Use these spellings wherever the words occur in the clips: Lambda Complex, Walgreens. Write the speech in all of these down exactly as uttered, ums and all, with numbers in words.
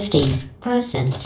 fifteen percent.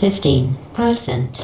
Fifteen percent.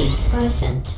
forty percent.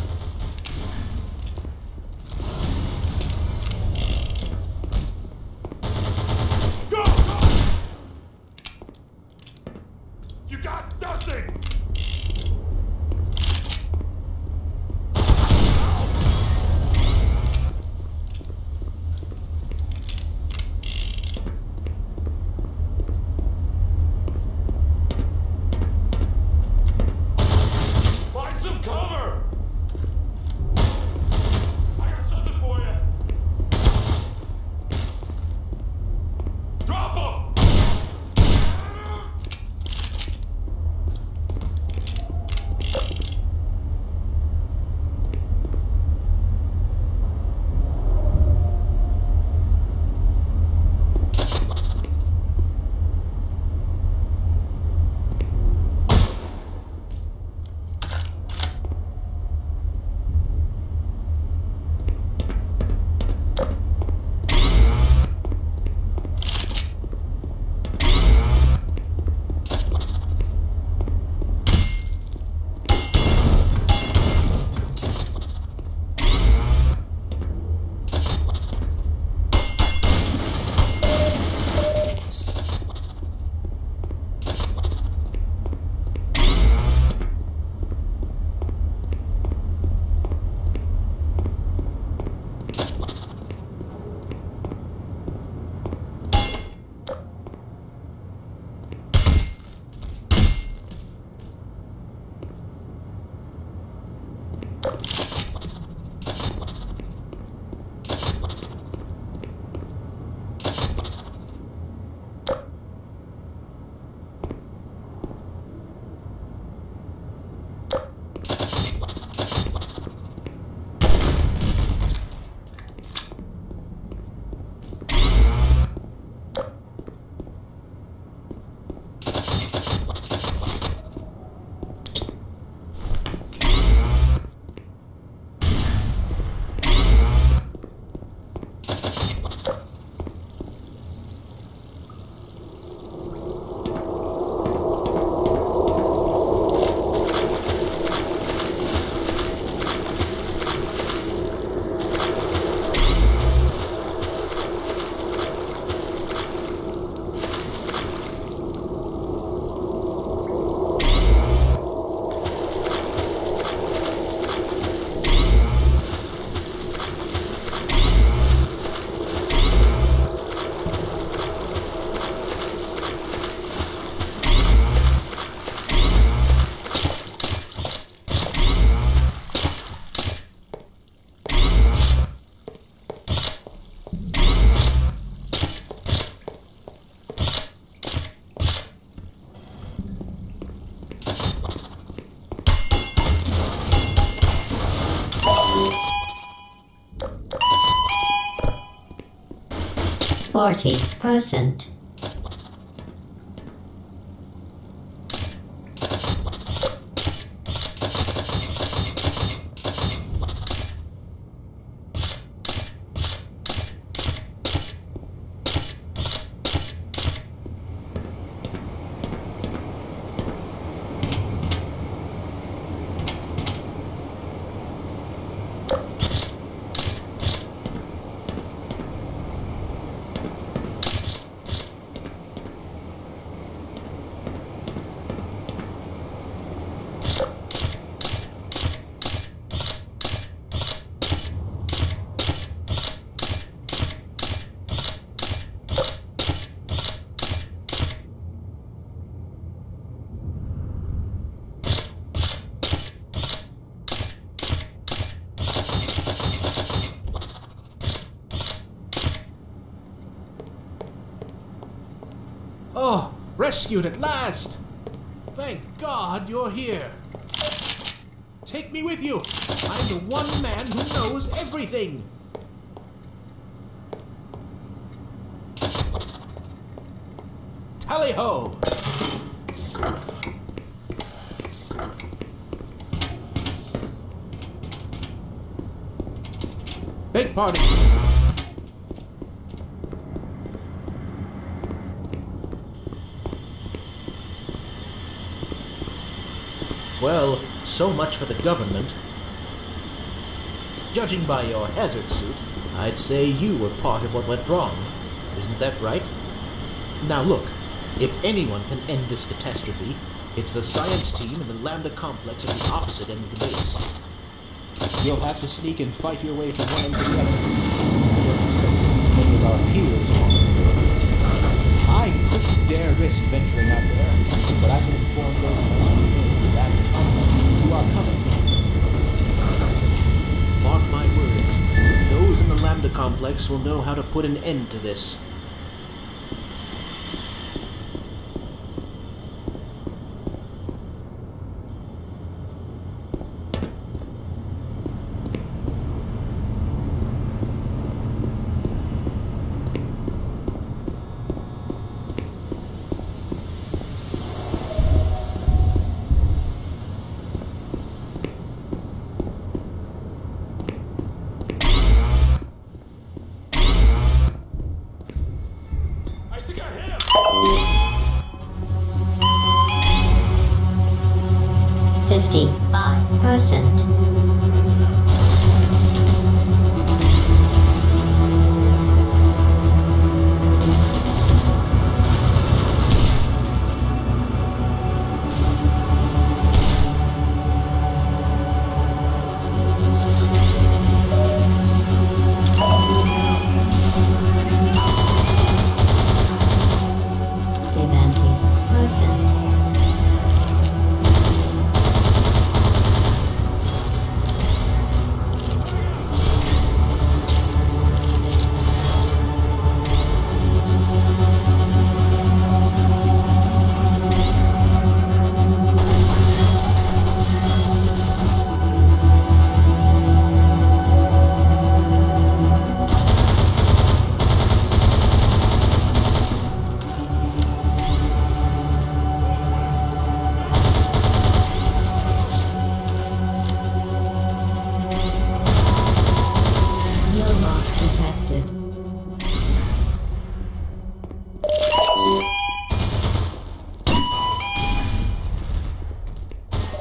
Forty percent. Oh, rescued at last! Thank God you're here. Take me with you. I'm the one man who knows everything. Tally-ho! Big party. Well, so much for the government. Judging by your hazard suit, I'd say you were part of what went wrong. Isn't that right? Now look, if anyone can end this catastrophe, it's the science team and the Lambda Complex at the opposite end of the base. You'll have to sneak and fight your way from one end to the other. Many of our peers along the road. I couldn't dare risk venturing out there, but I can inform those who are in the Lambda Complex who are coming. Mark my words, those in the Lambda Complex will know how to put an end to this.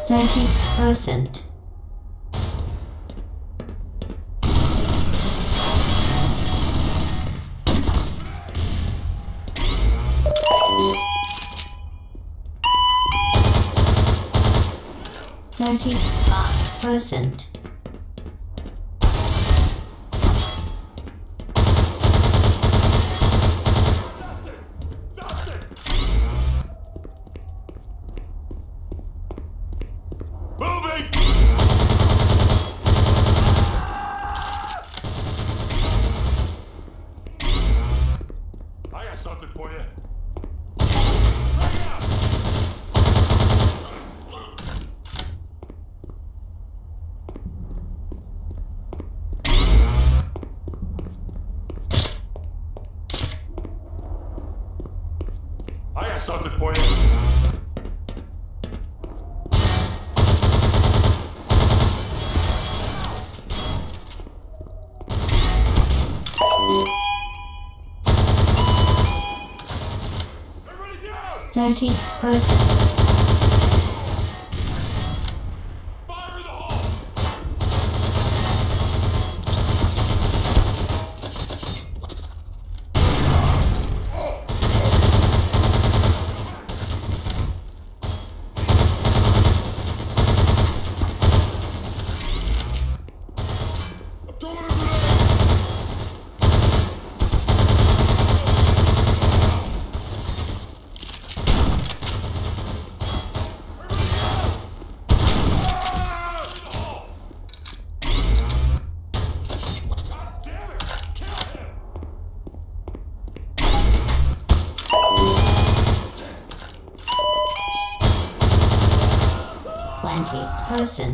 thirty percent. thirty-five percent. Thirty percent. Person.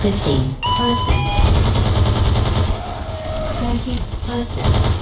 fifteen percent, twenty percent.